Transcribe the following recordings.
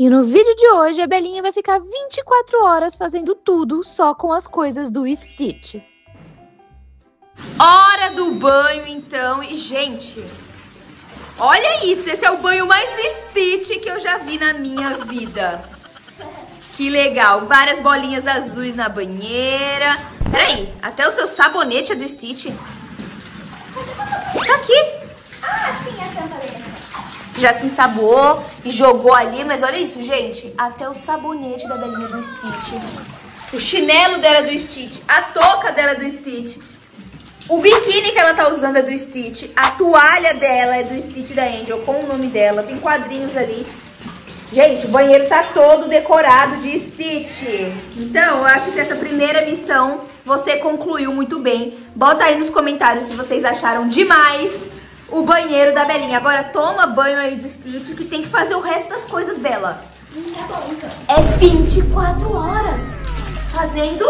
E no vídeo de hoje, a Belinha vai ficar 24 horas fazendo tudo só com as coisas do Stitch. Hora do banho, então. E, gente, olha isso. Esse é o banho mais Stitch que eu já vi na minha vida. Que legal. Várias bolinhas azuis na banheira. Peraí, até o seu sabonete é do Stitch. Tá aqui. Ah, sim, a cantarela. Você já se ensaboou e jogou ali, mas olha isso, gente. Até o sabonete da Belinha do Stitch. O chinelo dela é do Stitch. A touca dela é do Stitch. O biquíni que ela tá usando é do Stitch. A toalha dela é do Stitch da Angel, com o nome dela. Tem quadrinhos ali. Gente, o banheiro tá todo decorado de Stitch. Então, eu acho que essa primeira missão você concluiu muito bem. Bota aí nos comentários se vocês acharam demais o banheiro da Belinha. Agora toma banho aí de Stitch, que tem que fazer o resto das coisas, Bela. Tá bom, então. É 24 horas fazendo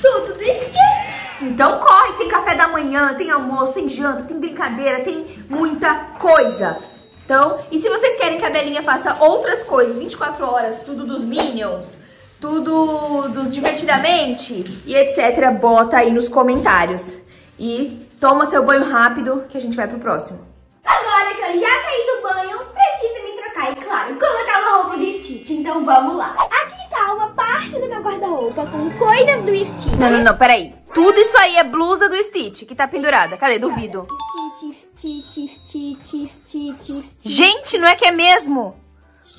tudo de Stitch. Então corre, tem café da manhã, tem almoço, tem janta, tem brincadeira, tem muita coisa. Então, e se vocês querem que a Belinha faça outras coisas, 24 horas, tudo dos Minions, tudo dos Divertidamente e etc, bota aí nos comentários. E toma seu banho rápido, que a gente vai pro próximo. Agora que eu já saí do banho, preciso me trocar e, claro, colocar uma roupa do Stitch. Então vamos lá. Aqui está uma parte do meu guarda-roupa com coisas do Stitch. Não, peraí. Tudo isso aí é blusa do Stitch, que tá pendurada. Cadê? Duvido. Stitch. Gente, não é que é mesmo?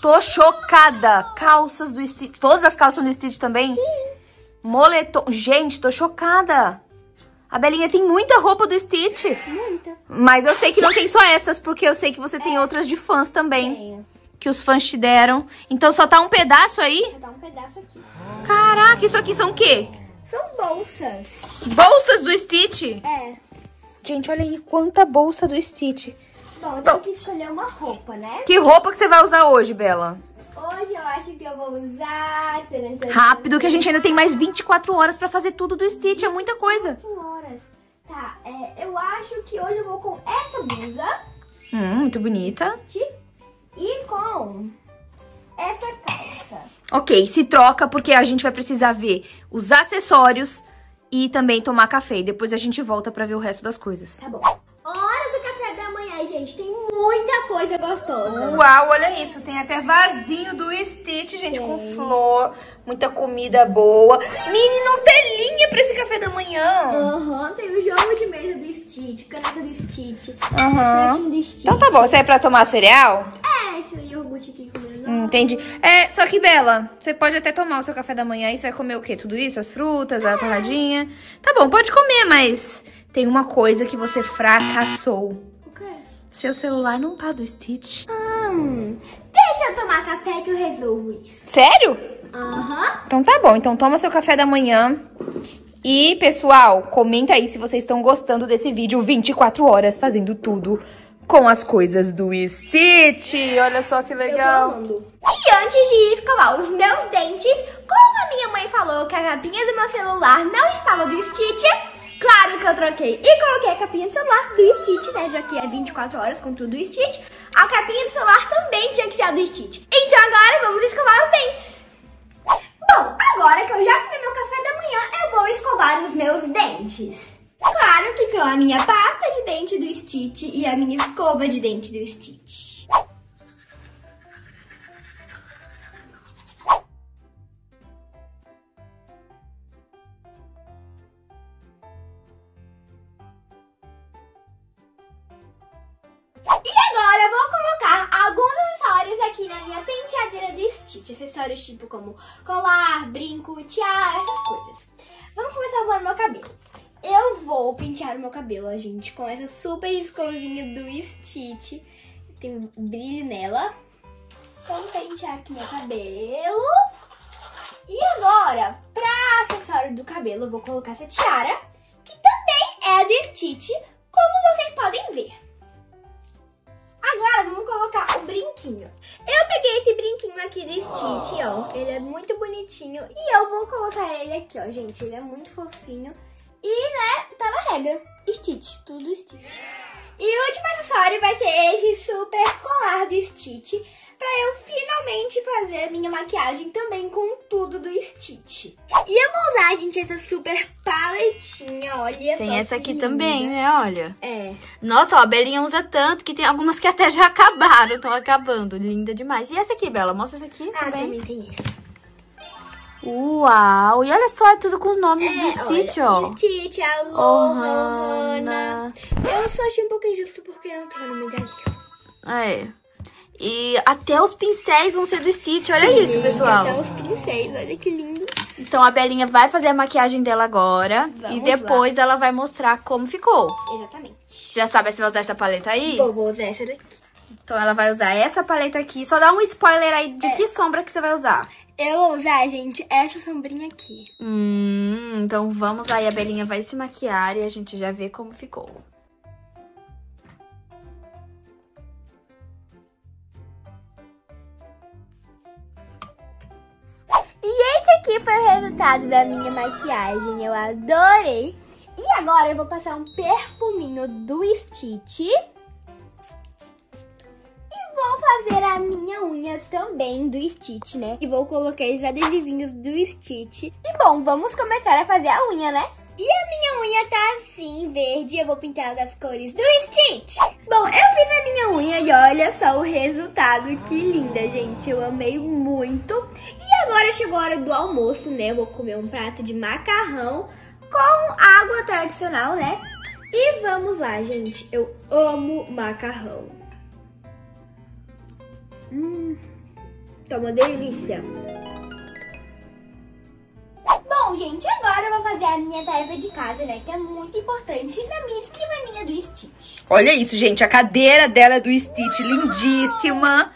Tô chocada. Calças do Stitch. Todas as calças do Stitch também? Sim. Moletom. Gente, tô chocada. A Belinha tem muita roupa do Stitch. Muita. Mas eu sei que não tem só essas, porque eu sei que você tem outras de fãs também. Tenho. Que os fãs te deram. Então só tá um pedaço aí? Só tá um pedaço aqui. Caraca, isso aqui são o quê? São bolsas. Bolsas do Stitch? É. Gente, olha aí quanta bolsa do Stitch. Bom, eu tenho que escolher uma roupa, né? Que roupa que você vai usar hoje, Bela? Hoje eu acho que eu vou usar... Rápido, que a gente ainda tem mais 24 horas pra fazer tudo do Stitch. É muita coisa. Tá, eu acho que hoje eu vou com essa blusa. Muito bonita. E com essa calça. Ok, se troca porque a gente vai precisar ver os acessórios e também tomar café. E depois a gente volta pra ver o resto das coisas. Tá bom. Hora do café da manhã, gente. Tem muita coisa gostosa. Uau, olha isso. Tem até vasinho do Stitch, gente, com flor. Muita comida boa. Mini, não tem linha pra esse café da manhã. Aham, tem o jogo de mesa do Stitch, caneca do Stitch. Aham. Então tá bom, isso aí é pra tomar cereal? É, esse iogurte aqui com meu. Entendi. É, só que, Bela, você pode até tomar o seu café da manhã aí. Você vai comer o quê? Tudo isso? As frutas, a torradinha? Tá bom, pode comer, mas tem uma coisa que você fracassou. O quê? Seu celular não tá do Stitch. Deixa eu tomar café que eu resolvo isso. Sério? Então tá bom, então toma seu café da manhã. E pessoal, comenta aí se vocês estão gostando desse vídeo 24 horas fazendo tudo com as coisas do Stitch. Olha só que legal. E antes de escovar os meus dentes, como a minha mãe falou que a capinha do meu celular não estava do Stitch, claro que eu troquei e coloquei a capinha do celular do Stitch, né? Já que é 24 horas com tudo do Stitch, a capinha do celular também tinha que ser do Stitch. Então agora vamos escovar os dentes. Bom, agora que eu já comi meu café da manhã, eu vou escovar os meus dentes. Claro que com a minha pasta de dente do Stitch e a minha escova de dente do Stitch. Acessórios tipo como colar, brinco, tiara, essas coisas. Vamos começar arrumando meu cabelo. Eu vou pentear o meu cabelo, gente, com essa super escovinha do Stitch. Tem um brilho nela. Vamos pentear aqui meu cabelo. E agora, pra acessório do cabelo, eu vou colocar essa tiara, que também é do Stitch, como vocês podem ver. Agora, vamos colocar o brinquinho. Eu peguei esse brinquinho aqui do Stitch, ó. Ele é muito bonitinho. E eu vou colocar ele aqui, ó, gente. Ele é muito fofinho. E, né, tá na regra. Stitch, tudo Stitch. E o último acessório vai ser esse super colar do Stitch. pra eu finalmente fazer a minha maquiagem também com tudo do Stitch. E eu vou usar, gente, essa super paletinha, olha. Tem essa aqui também, né, olha. É. Nossa, ó, a Belinha usa tanto que tem algumas que até já acabaram, estão acabando. Linda demais. E essa aqui, Bela, mostra essa aqui também. Ah, também tem essa. Uau! E olha só, é tudo com os nomes do Stitch, olha, ó. Stitch, Ohana. Eu só achei um pouco injusto porque não tem o nome da lista. É. E até os pincéis vão ser do Stitch, olha. Sim, isso, pessoal. Até os pincéis, olha que lindo. Então a Belinha vai fazer a maquiagem dela agora. Vamos e depois lá. Ela vai mostrar como ficou. Exatamente. Já sabe se vai usar essa paleta aí? Vou usar essa daqui. Então ela vai usar essa paleta aqui. Só dá um spoiler aí de que sombra que você vai usar. Eu vou usar, gente, essa sombrinha aqui. Então vamos lá, e a Belinha vai se maquiar e a gente já vê como ficou. E esse aqui foi o resultado da minha maquiagem, eu adorei. E agora eu vou passar um perfuminho do Stitch. Vou fazer a minha unha também do Stitch, né? E vou colocar os adesivinhos do Stitch. E bom, vamos começar a fazer a unha, né? E a minha unha tá assim, verde. Eu vou pintar ela das cores do Stitch. Bom, eu fiz a minha unha e olha só o resultado. Que linda, gente. Eu amei muito. E agora chegou a hora do almoço, né? Eu vou comer um prato de macarrão com água tradicional, né? E vamos lá, gente. Eu amo macarrão. Tá uma delícia. Bom, gente, agora eu vou fazer a minha tarefa de casa, né? Que é muito importante na minha escrivaninha do Stitch. Olha isso, gente, a cadeira dela é do Stitch. Uau! Lindíssima.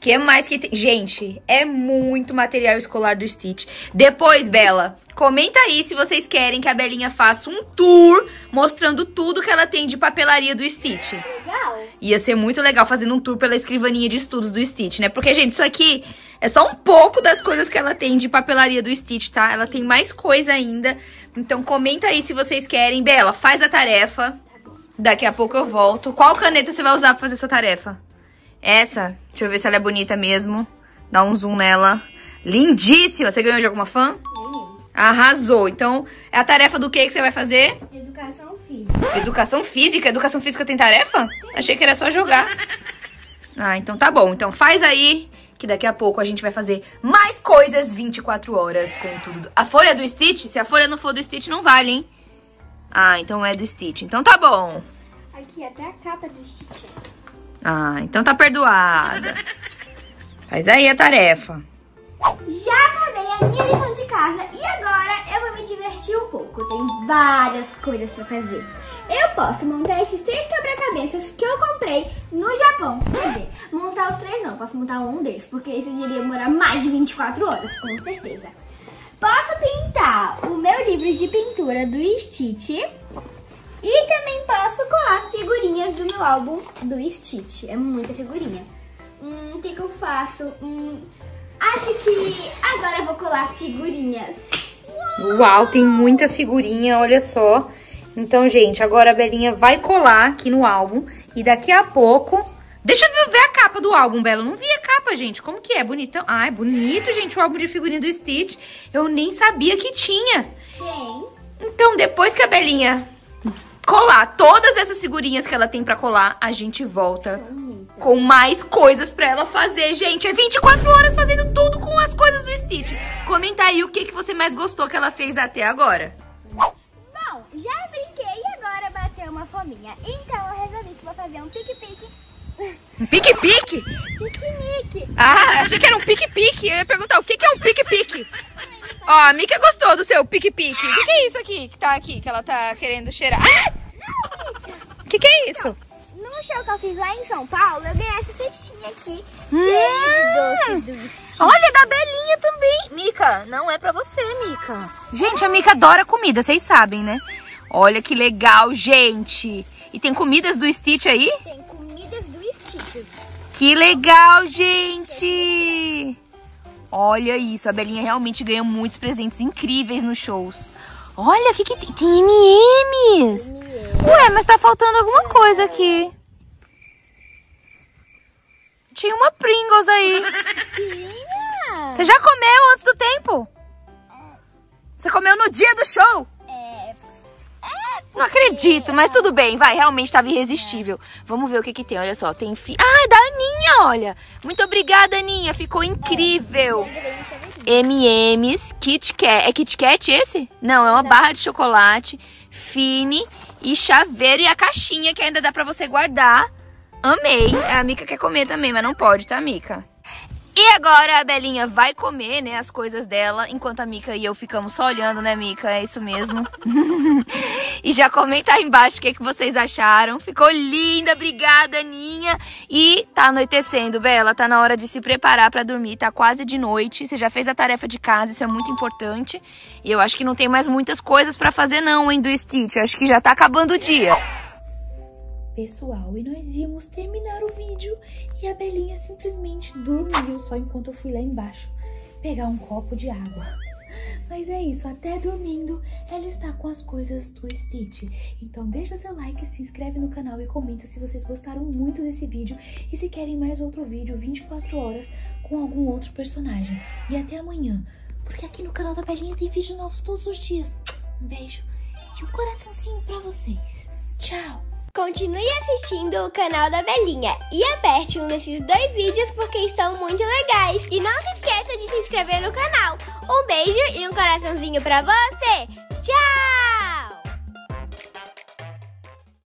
Que mais que tem? Gente, é muito material escolar do Stitch. Depois, Bela, comenta aí se vocês querem que a Belinha faça um tour mostrando tudo que ela tem de papelaria do Stitch. Legal. Ia ser muito legal fazendo um tour pela escrivaninha de estudos do Stitch, né? Porque, gente, isso aqui é só um pouco das coisas que ela tem de papelaria do Stitch, tá? Ela tem mais coisa ainda. Então, comenta aí se vocês querem. Bela, faz a tarefa. Daqui a pouco eu volto. Qual caneta você vai usar pra fazer sua tarefa? Essa, deixa eu ver se ela é bonita mesmo. Dá um zoom nela. Lindíssima! Você ganhou de alguma fã? Ganhei. Arrasou. Então, é a tarefa do que você vai fazer? Educação física. Educação física? Educação física tem tarefa? Achei que era só jogar. Ah, então tá bom. Então faz aí, que daqui a pouco a gente vai fazer mais coisas 24 horas com tudo. A folha do Stitch? Se a folha não for do Stitch, não vale, hein? Ah, então é do Stitch. Então tá bom. Aqui, até a capa do Stitch. Ah, então tá perdoada. Faz aí a tarefa. Já acabei a minha lição de casa e agora eu vou me divertir um pouco. Tem várias coisas pra fazer. Eu posso montar esses 3 quebra-cabeças que eu comprei no Japão. Quer dizer, montar os 3 não, posso montar um deles, porque isso iria demorar mais de 24 horas, com certeza. Posso pintar o meu livro de pintura do Stitch. E também posso colar figurinhas do meu álbum do Stitch. É muita figurinha. O que eu faço? Acho que agora eu vou colar figurinhas. Uau, tem muita figurinha, olha só. Então, gente, agora a Belinha vai colar aqui no álbum. E daqui a pouco... Deixa eu ver a capa do álbum, Bela. Eu não vi a capa, gente. Como que é? Bonitão. Ai, bonito, gente, o álbum de figurinha do Stitch. Eu nem sabia que tinha. Tem. Então, depois que a Belinha... colar todas essas figurinhas que ela tem pra colar, a gente volta com mais coisas pra ela fazer, gente. É 24 horas fazendo tudo com as coisas do Stitch. Comenta aí o que você mais gostou que ela fez até agora. Bom, já brinquei e agora bateu uma fominha. Então eu resolvi que vou fazer um pique-pique. Um pique-pique? Piquenique. Ah, achei que era um pique-pique. Eu ia perguntar o que é um pique-pique. Ó, a Mica gostou do seu pique-pique. O que é isso aqui que tá aqui, que ela tá querendo cheirar? Ah! O que é isso? Então, no show que eu fiz lá em São Paulo, eu ganhei essa cestinha aqui, cheia de doces. Olha, da Belinha também. Mica, não é pra você, Mica. Gente, a Mica adora comida, vocês sabem, né? Olha que legal, gente. E tem comidas do Stitch aí? Tem comidas do Stitch. Que legal, gente. Olha isso, a Belinha realmente ganha muitos presentes incríveis nos shows. Olha, o que tem? Tem M&M's. Ué, mas tá faltando alguma coisa aqui. Tinha uma Pringles aí. Tinha? Você já comeu antes do tempo? Você comeu no dia do show? Não acredito, mas tudo bem, vai, realmente estava irresistível. Vamos ver o que que tem, olha só, tem... Ah, é da Aninha, olha! Muito obrigada, Aninha, ficou incrível! M&M's, Kit Kat, é Kit Kat esse? Não, é uma barra de chocolate, Fini e chaveiro e a caixinha que ainda dá pra você guardar. Amei! A Mica quer comer também, mas não pode, tá, Mica? E agora a Belinha vai comer, né, as coisas dela, enquanto a Mica e eu ficamos só olhando, né, Mica? É isso mesmo. E já comenta aí embaixo o que que vocês acharam. Ficou linda, obrigada, Aninha. E tá anoitecendo, Bela, tá na hora de se preparar pra dormir, tá quase de noite. Você já fez a tarefa de casa, isso é muito importante. E eu acho que não tem mais muitas coisas pra fazer não, hein, do Stitch. Acho que já tá acabando o dia. Pessoal, e nós íamos terminar o vídeo e a Belinha simplesmente dormiu só enquanto eu fui lá embaixo pegar um copo de água. Mas é isso, até dormindo ela está com as coisas do Stitch. Então deixa seu like, se inscreve no canal e comenta se vocês gostaram muito desse vídeo e se querem mais outro vídeo 24 horas com algum outro personagem. E até amanhã, porque aqui no canal da Belinha tem vídeos novos todos os dias. Um beijo e um coraçãozinho pra vocês. Tchau! Continue assistindo o canal da Belinha e aperte um desses dois vídeos porque estão muito legais. E não se esqueça de se inscrever no canal. Um beijo e um coraçãozinho pra você. Tchau!